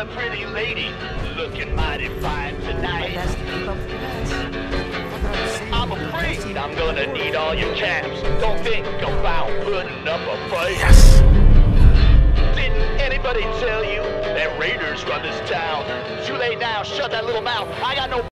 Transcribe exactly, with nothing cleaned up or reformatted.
a pretty lady, looking mighty fine tonight. I'm afraid I'm gonna need all your caps. Don't think about putting up a fight. Yes. Didn't anybody tell you that raiders run this town? Too late now, shut that little mouth. I got no